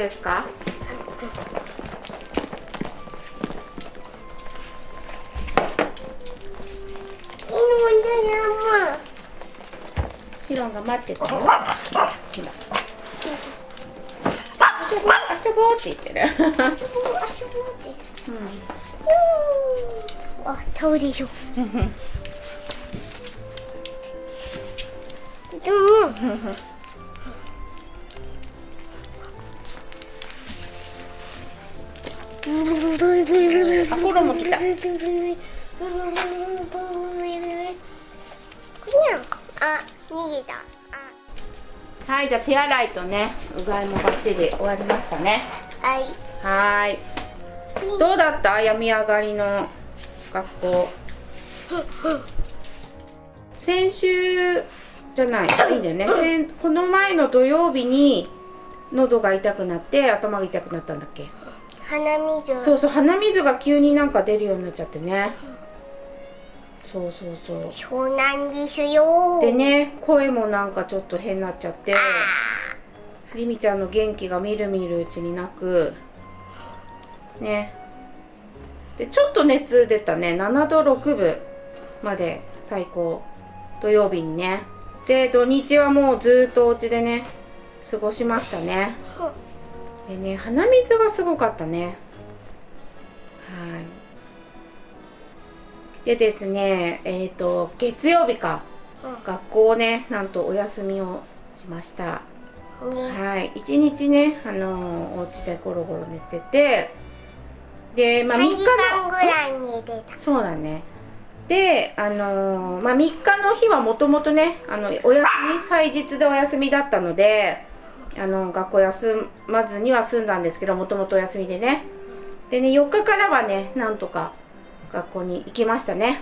ですか？ヒロンが待っててる。遊ぼうって言ってる。遊ぼうって。あ、倒れそう。でも。あ、コロも来た。はい、じゃあ手洗いとね、うがいもバッチリ終わりましたね。はい。はい。どうだった？病み上がりの学校。先週じゃない、いいんだよね。この前の土曜日に喉が痛くなって頭が痛くなったんだっけ？鼻水。そうそう、鼻水が急になんか出るようになっちゃってね。そうそうそう、そうなんですよ。でね、声もなんかちょっと変になっちゃって、りみちゃんの元気がみるみるうちになくね。でちょっと熱出たね。7度6分まで最高、土曜日にね。で土日はもうずっとお家でね過ごしましたね。でね、鼻水がすごかったね。はい。でですね、月曜日か、学校をね、なんとお休みをしました。はい、一日ね、お家でゴロゴロ寝てて、で、まあ、3日の、3時間ぐらい寝てた。そうだね。で、まあ、3日の日はもともとね、お休み、祭日でお休みだったので、学校休まずには済んだんですけど、もともとお休みでね。でね、4日からはね、なんとか、学校に行きましたね。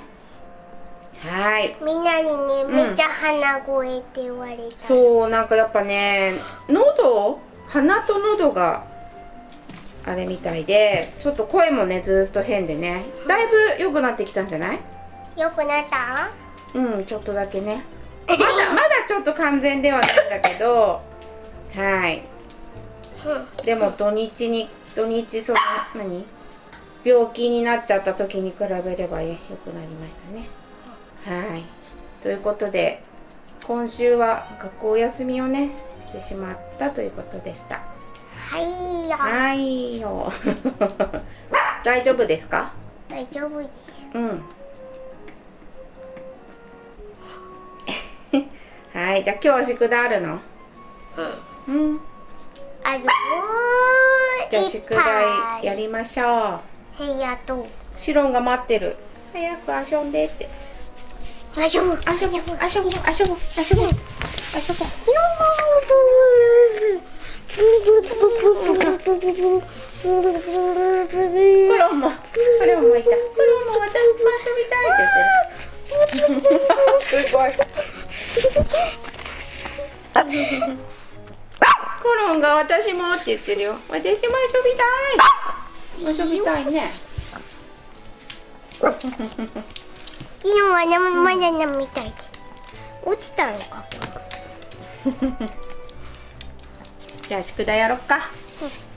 はい。みんなにね、めっちゃ鼻声って言われた。そう、なんかやっぱね、喉、鼻と喉があれみたいで、ちょっと声もねずっと変でね、だいぶ良くなってきたんじゃない？良くなった？うん、ちょっとだけね。まだちょっと完全ではないんだけど、はい。でも土日その何？病気になっちゃった時に比べれば良くなりましたね。はい。ということで、今週は学校休みをねしてしまったということでした。はいよ。はいよ。大丈夫ですか？大丈夫です。うん。はい。じゃあ今日は宿題あるの？うん。うん。ある。じゃあ宿題やりましょう。シロンが待ってる。早く遊んでって。コロンが私もって言ってるよ。私も遊びたい。遊びたいね。昨日はまだみたいで落ちたのか。じゃあ宿題やろっか。うん。